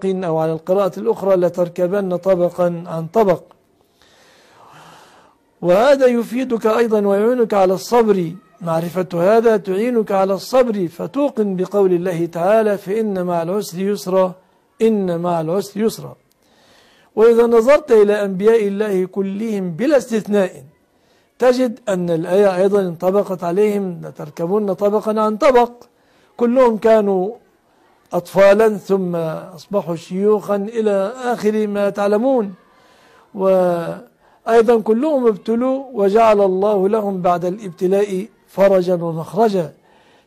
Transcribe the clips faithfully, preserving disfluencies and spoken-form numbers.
طبق، أو على القراءة الأخرى لتركبن طبقا عن طبق. وهذا يفيدك أيضا ويعينك على الصبر، معرفة هذا تعينك على الصبر فتوقن بقول الله تعالى: فإن مع العسر يسرا، إن مع العسر يسرا. وإذا نظرت إلى أنبياء الله كلهم بلا استثناء تجد أن الآية أيضا انطبقت عليهم لتركبن طبقا عن طبق، كلهم كانوا أطفالا ثم أصبحوا شيوخا إلى آخر ما تعلمون، وأيضا كلهم ابتلوا وجعل الله لهم بعد الابتلاء فرجا ومخرجا،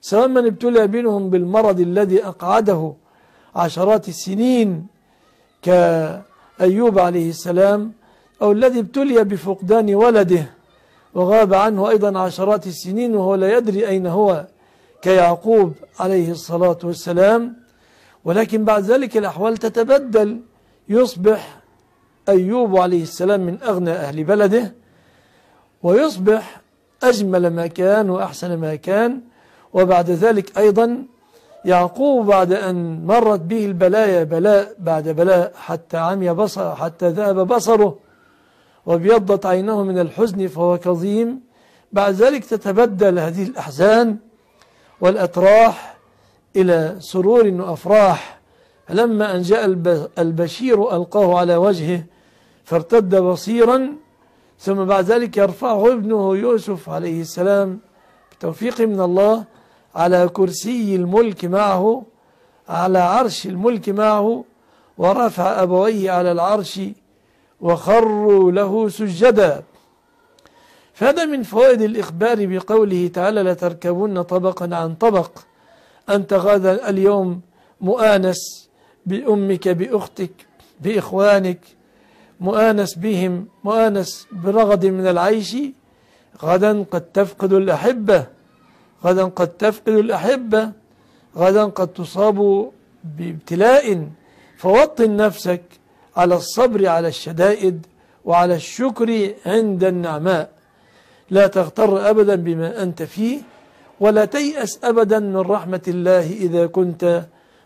سواء من ابتلى منهم بالمرض الذي أقعده عشرات السنين كأيوب عليه السلام، أو الذي ابتلي بفقدان ولده وغاب عنه أيضا عشرات السنين وهو لا يدري أين هو كيعقوب عليه الصلاة والسلام. ولكن بعد ذلك الأحوال تتبدل، يصبح أيوب عليه السلام من أغنى أهل بلده، ويصبح أجمل ما كان وأحسن ما كان. وبعد ذلك أيضا يعقوب بعد أن مرت به البلايا بلاء بعد بلاء حتى عمي بصره، حتى ذهب بصره وابيضت عينه من الحزن فهو كظيم، بعد ذلك تتبدل هذه الأحزان والأتراح إلى سرور وأفراح. فلما أن جاء البشير ألقاه على وجهه فارتد بصيرا، ثم بعد ذلك يرفعه ابنه يوسف عليه السلام بتوفيق من الله على كرسي الملك معه، على عرش الملك معه، ورفع أبويه على العرش وخروا له سجدا. فهذا من فوائد الإخبار بقوله تعالى لتركبن طبقا عن طبق. أنت غدا اليوم مؤانس بأمك، بأختك، بإخوانك، مؤانس بهم، مؤانس برغد من العيش. غدا قد تفقد الأحبة، غدا قد تفقد الأحبة، غدا قد تصاب بابتلاء، فوطن نفسك على الصبر على الشدائد وعلى الشكر عند النعماء. لا تغتر أبدا بما أنت فيه، ولا تيأس أبدا من رحمة الله إذا كنت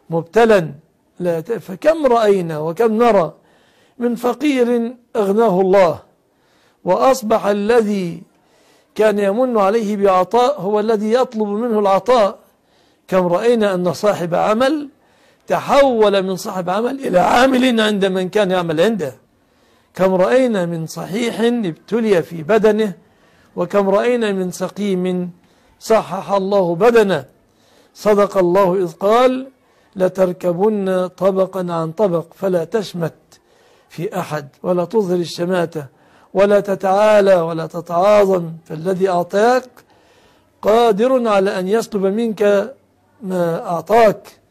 مبتلا. لا ت... فكم رأينا وكم نرى من فقير أغناه الله، وأصبح الذي كان يمن عليه بعطاء هو الذي يطلب منه العطاء. كم رأينا أن صاحب عمل تحول من صاحب عمل إلى عامل عند من كان يعمل عنده. كم رأينا من صحيح ابتلي في بدنه، وكم رأينا من سقيم صحح الله بدنه. صدق الله إذ قال لتركبن طبقا عن طبق. فلا تشمت في أحد، ولا تظهر الشماتة، ولا تتعالى، ولا تتعاظم، فالذي أعطاك قادر على أن يسلب منك ما أعطاك.